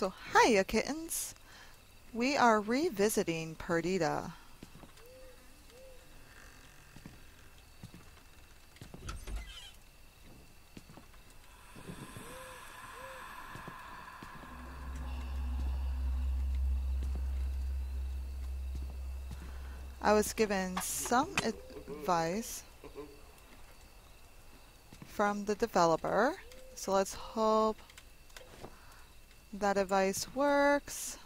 So, hiya kittens! We are revisiting Perdita. I was given some advice from the developer, so let's hope that advice works.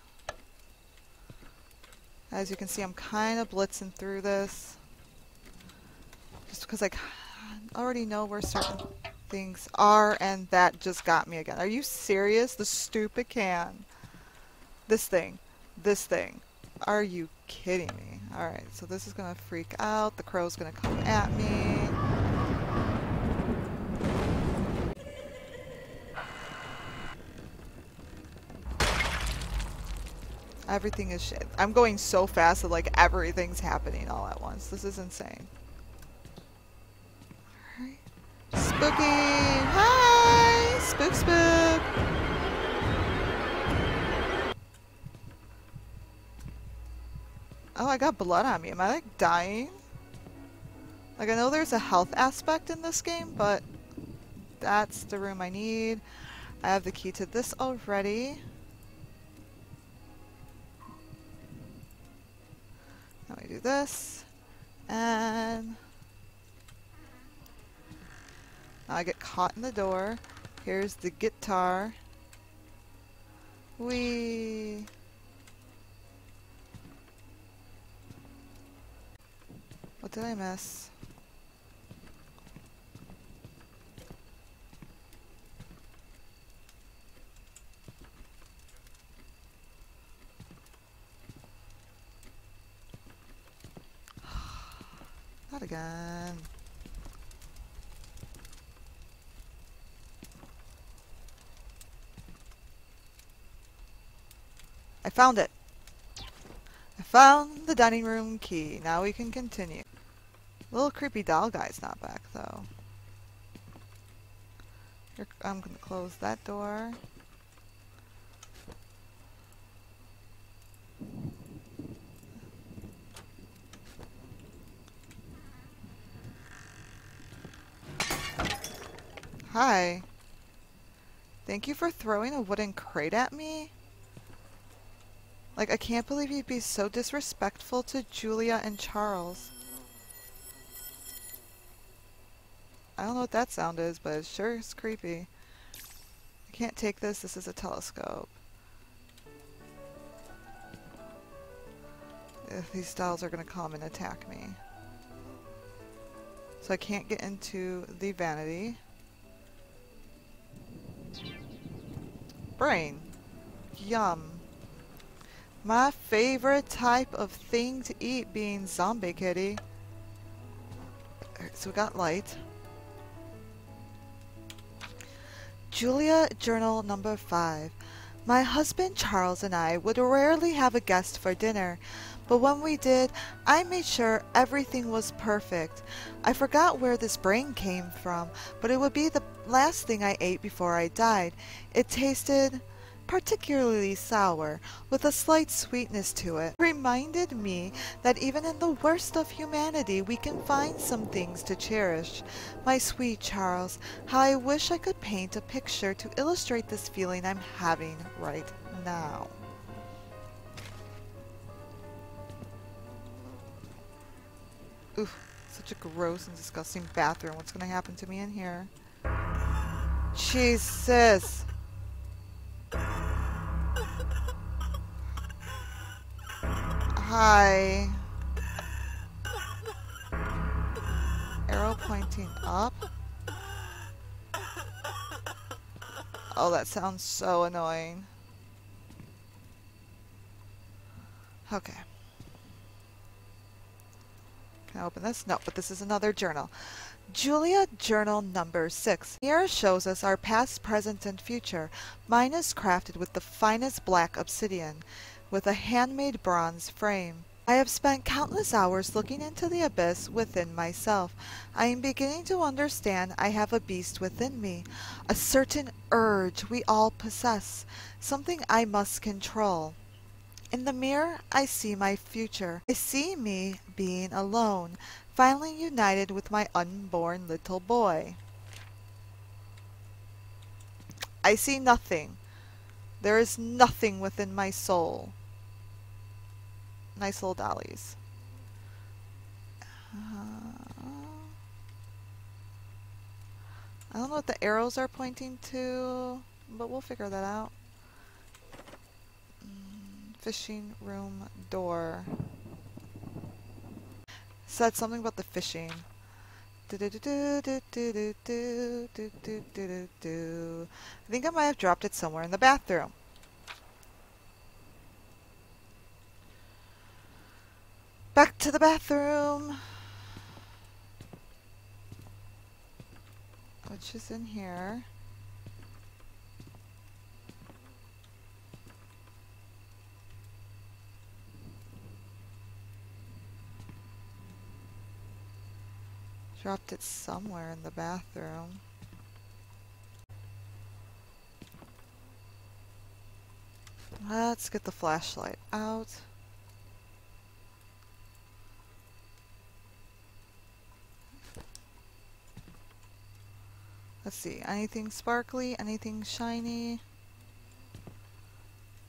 As you can see, I'm kind of blitzing through this just because I already know where certain things are, and that just got me again. Are you serious? The stupid can. This thing. Are you kidding me? Alright, so this is gonna freak out. The crow's gonna come at me. Everything is shit. I'm going so fast that like everything's happening all at once. This is insane. Alright. Spooky! Hi! Spook! Oh, I got blood on me. Am I like dying? Like, I know there's a health aspect in this game, but that's the room I need. I have the key to this already. Now we do this. And now I get caught in the door. Here's the guitar. Whee! What did I miss? Not again. I found it. I found the dining room key. Now we can continue. Little creepy doll guy's not back though. Here, I'm gonna close that door. Hi. Thank you for throwing a wooden crate at me. Like, I can't believe you'd be so disrespectful to Julia and Charles. I don't know what that sound is, but it sure is creepy. I can't take this. This is a telescope. If these dolls are going to come and attack me. So I can't get into the vanity. Brain. Yum. My favorite type of thing to eat being zombie kitty. Alright, so we got light. Julia, journal number 5. My husband Charles and I would rarely have a guest for dinner, but when we did, I made sure everything was perfect. I forgot where this brain came from, but it would be the last thing I ate before I died. It tasted particularly sour, with a slight sweetness to it. It reminded me that even in the worst of humanity, we can find some things to cherish. My sweet Charles, how I wish I could paint a picture to illustrate this feeling I'm having right now. Oof, such a gross and disgusting bathroom. What's gonna happen to me in here? Jesus! Hi. Arrow pointing up. Oh, that sounds so annoying. Okay. Can I open this? No, but this is another journal. Julia, journal number 6. Here shows us our past, present, and future. Mine is crafted with the finest black obsidian, with a handmade bronze frame. I have spent countless hours looking into the abyss within myself. I am beginning to understand I have a beast within me, a certain urge we all possess, something I must control. In the mirror, I see my future. I see me being alone, finally united with my unborn little boy. I see nothing. There is nothing within my soul. Nice little dollies. I don't know what the arrows are pointing to, but we'll figure that out. Fishing room door. Said something about the fishing. I think I might have dropped it somewhere in the bathroom. Back to the bathroom. Which is in here. Dropped it somewhere in the bathroom. Let's get the flashlight out. Let's see, anything sparkly, anything shiny?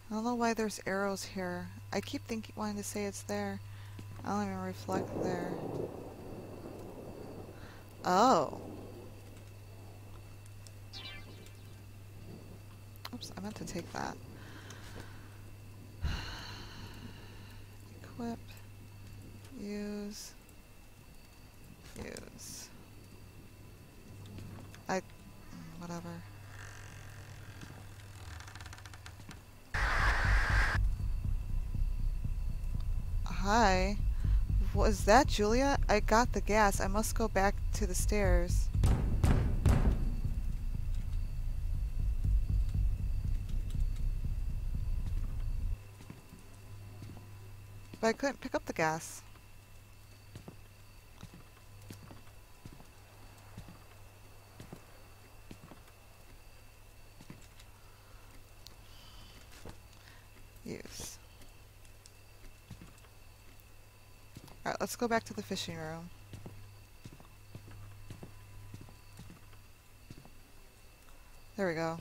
I don't know why there's arrows here. I keep thinking, wanting to say it's there. I don't even reflect there. Oh. Oops, I meant to take that. Equip. Use. Use. Whatever. Hi. Was that Julia? I got the gas. I must go back to the stairs. But I couldn't pick up the gas. Use. Alright, let's go back to the fishing room. There we go.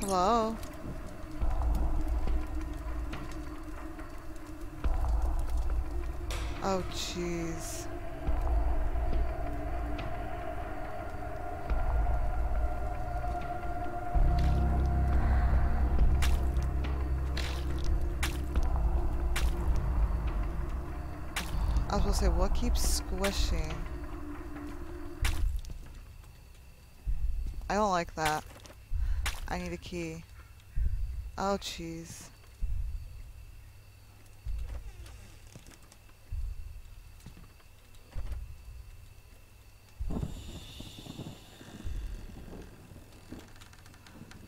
Hello? Oh, jeez. I was gonna say, what keeps squishing? I don't like that. I need a key. Oh, jeez.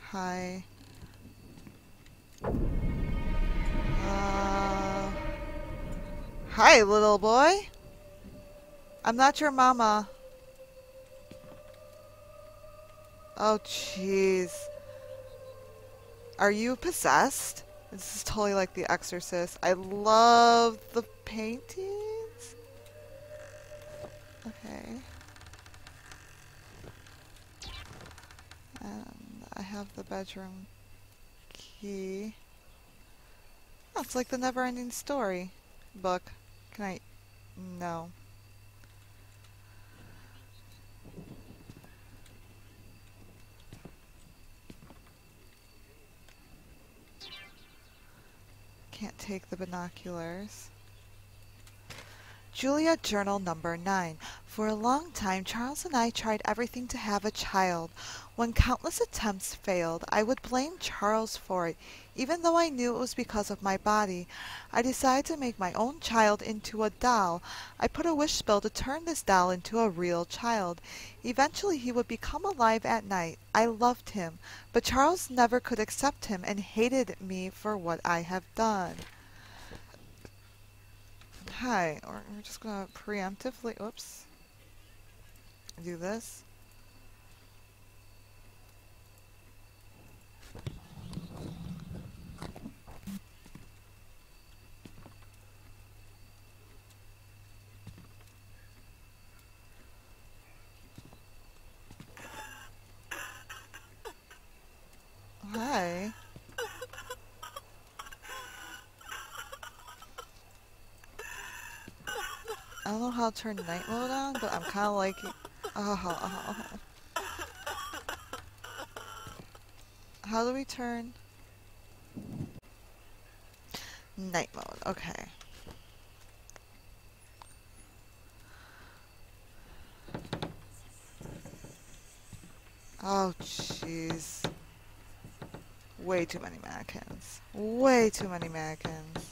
Hi. Hi, little boy. I'm not your mama. Oh, jeez. Are you possessed? This is totally like The Exorcist. I love the paintings. Okay. And I have the bedroom key. Oh, it's like the Never-Ending Story book. Can I? No. Can't take the binoculars. Julia Journal Number 9. For a long time, Charles and I tried everything to have a child. When countless attempts failed, I would blame Charles for it, even though I knew it was because of my body. I decided to make my own child into a doll. I put a wish spell to turn this doll into a real child. Eventually, he would become alive at night. I loved him, but Charles never could accept him and hated me for what I have done. Hi, we're just going to preemptively, oops, do this. Hi. I don't know how to turn night mode on, but I'm kind of like, How do we turn night mode? Okay. Oh, jeez. Way too many mannequins. Way too many mannequins.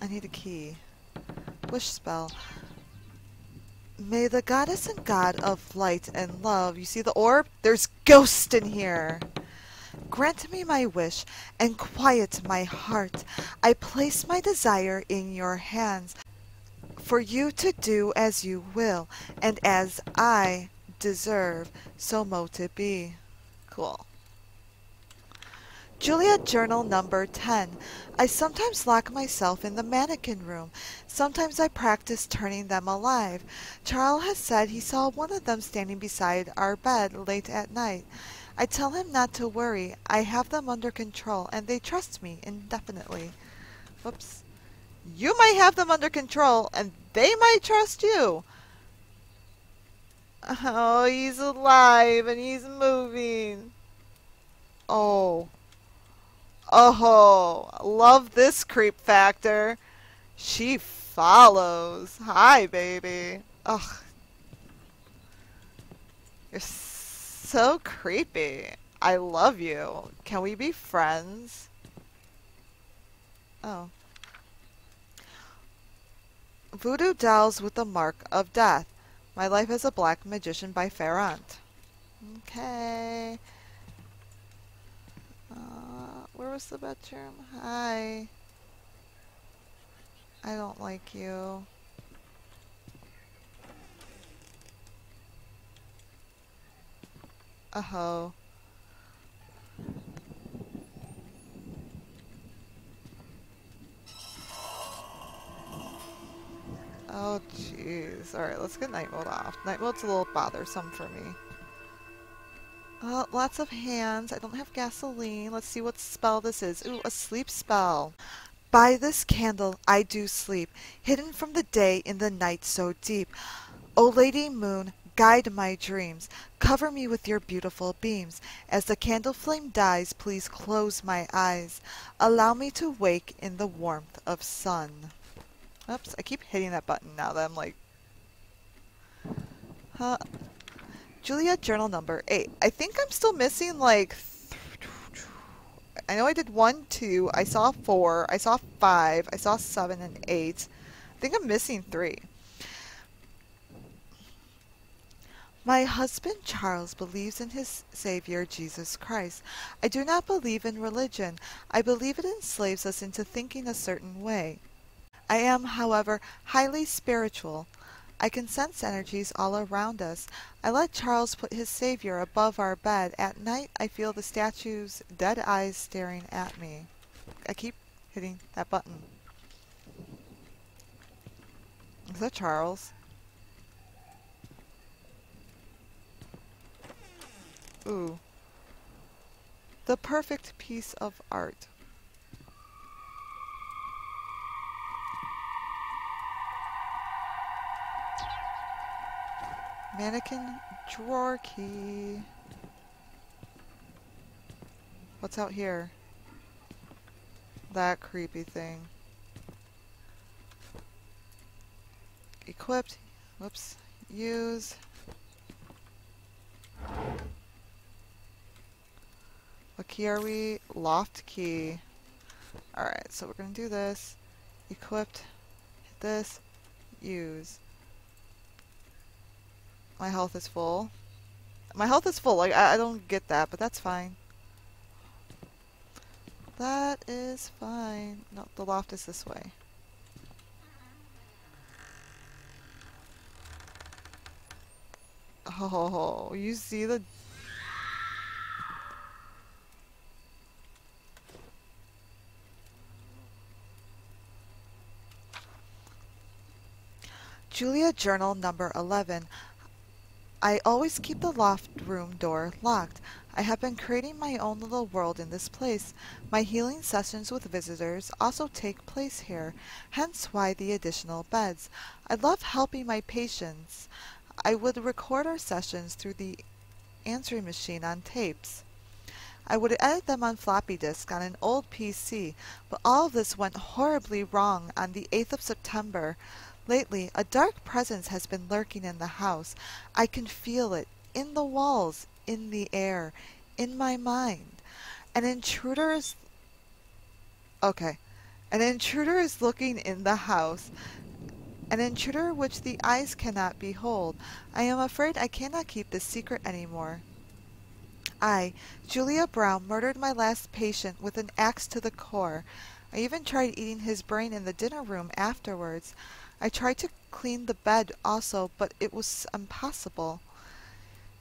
I need a key. Wish spell. May the goddess and god of light and love, you see the orb? There's ghosts in here! Grant me my wish and quiet my heart. I place my desire in your hands for you to do as you will and as I deserve, so mote it be. Cool. Julia Journal Number 10. I sometimes lock myself in the mannequin room. Sometimes I practice turning them alive. Charles has said he saw one of them standing beside our bed late at night. I tell him not to worry. I have them under control, and they trust me indefinitely. Whoops. You might have them under control, and they might trust you. Oh, he's alive, and he's moving. Oh. Oh, love this creep factor. She follows. Hi, baby. Ugh. You're so creepy. I love you. Can we be friends? Oh. Voodoo Dolls with the Mark of Death. My Life as a Black Magician by Ferrant. Okay. Where was the bedroom? Hi. I don't like you. Uh-oh. Oh, jeez. Alright, let's get night mode off. Night mode's a little bothersome for me. Lots of hands. I don't have gasoline. Let's see what spell this is. Ooh, a sleep spell. By this candle I do sleep, hidden from the day in the night so deep. O Lady Moon, guide my dreams. Cover me with your beautiful beams. As the candle flame dies, please close my eyes. Allow me to wake in the warmth of sun. Oops, I keep hitting that button now that I'm like... Huh... Julia Journal Number 8. I think I'm still missing, like, I know I did 1, 2, I saw 4, I saw 5, I saw 7 and 8. I think I'm missing 3. My husband Charles believes in his Savior, Jesus Christ. I do not believe in religion. I believe it enslaves us into thinking a certain way. I am, however, highly spiritual. I can sense energies all around us. I let Charles put his Savior above our bed. At night, I feel the statue's dead eyes staring at me. I keep hitting that button. Is that Charles? Ooh. The perfect piece of art. Mannequin drawer key. What's out here? That creepy thing. Equipped. Whoops. Use. What key are we? Loft key. Alright, so we're going to do this. Equipped. Hit this. Use. My health is full. My health is full. Like, I don't get that, but that's fine. That is fine. No, the loft is this way. Oh, you see the... Julia Journal number 11. I always keep the loft room door locked. I have been creating my own little world in this place. My healing sessions with visitors also take place here, hence why the additional beds. I love helping my patients. I would record our sessions through the answering machine on tapes. I would edit them on floppy disk on an old PC, but all of this went horribly wrong on the 8th of September. Lately, a dark presence has been lurking in the house. I can feel it, in the walls, in the air, in my mind. An intruder is looking in the house. An intruder which the eyes cannot behold. I am afraid I cannot keep this secret anymore. I, Julia Brown, murdered my last patient with an axe to the core. I even tried eating his brain in the dinner room afterwards. I tried to clean the bed also, but it was impossible.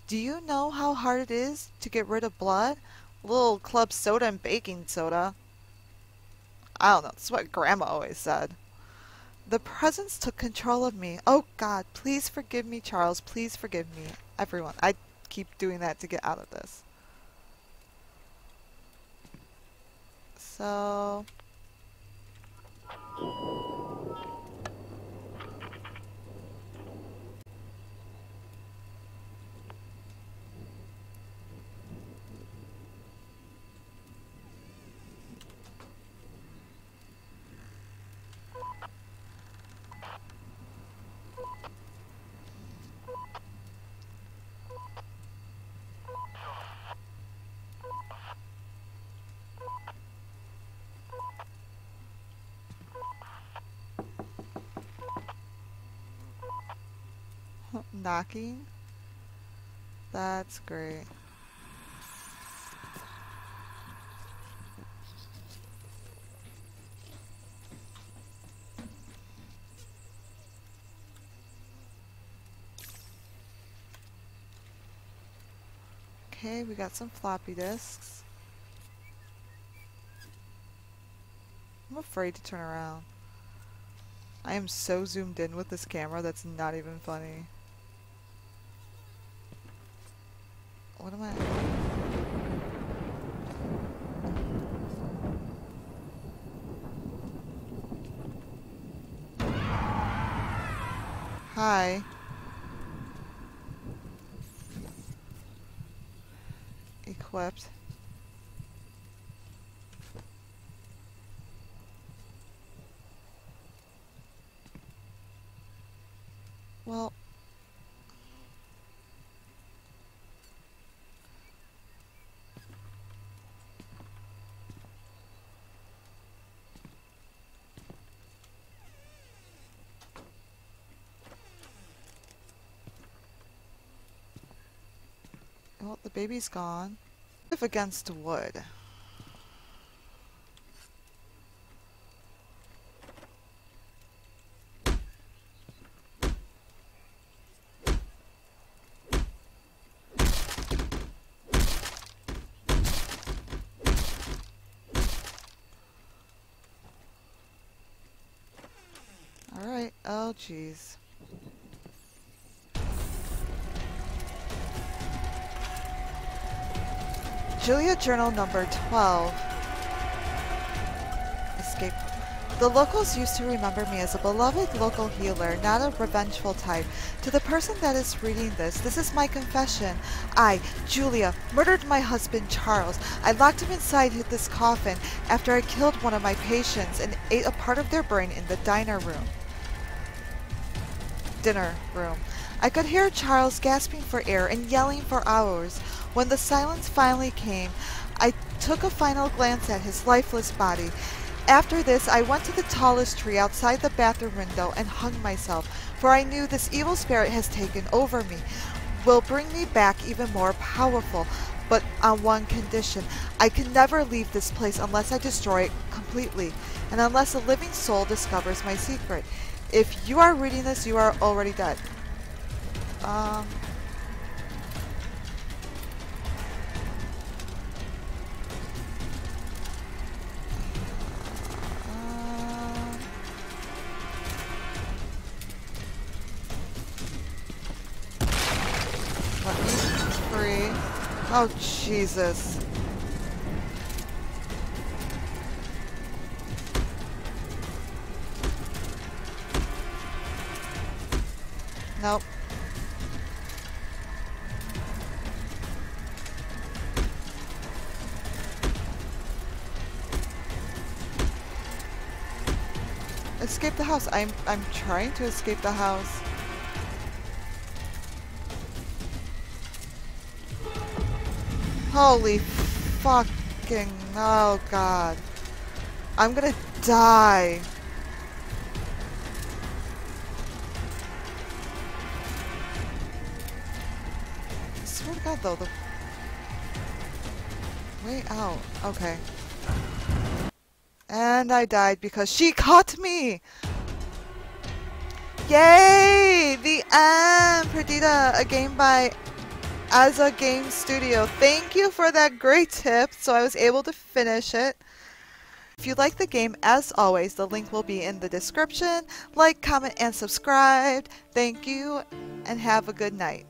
Do you know how hard it is to get rid of blood? A little club soda and baking soda. I don't know. That's what Grandma always said. The presence took control of me. Oh, God, please forgive me, Charles. Please forgive me, everyone. I keep doing that to get out of this. So... knocking? That's great. Okay, we got some floppy disks. I'm afraid to turn around. I am so zoomed in with this camera, that's not even funny. What am I? Hi. Equipped. Well. Well, the baby's gone. If against wood. All right. Oh, jeez. Julia Journal number 12. Escape. The locals used to remember me as a beloved local healer, not a revengeful type. To the person that is reading this, this is my confession. I, Julia, murdered my husband, Charles. I locked him inside this coffin after I killed one of my patients and ate a part of their brain in the dinner room. I could hear Charles gasping for air and yelling for hours. When the silence finally came, I took a final glance at his lifeless body. After this, I went to the tallest tree outside the bathroom window and hung myself, for I knew this evil spirit has taken over me, will bring me back even more powerful, but on one condition. I can never leave this place unless I destroy it completely, and unless a living soul discovers my secret. If you are reading this, you are already dead. Oh, Jesus. Nope. Escape the house. I'm trying to escape the house. Holy fucking, oh god. I'm gonna die. I swear to god though, the way out. Okay. And I died because she caught me! Yay! The end! Perdita, a game by As a Game Studio. Thank you for that great tip, so I was able to finish it. If you like the game, as always, the link will be in the description. Like, comment, and subscribe. Thank you, and have a good night.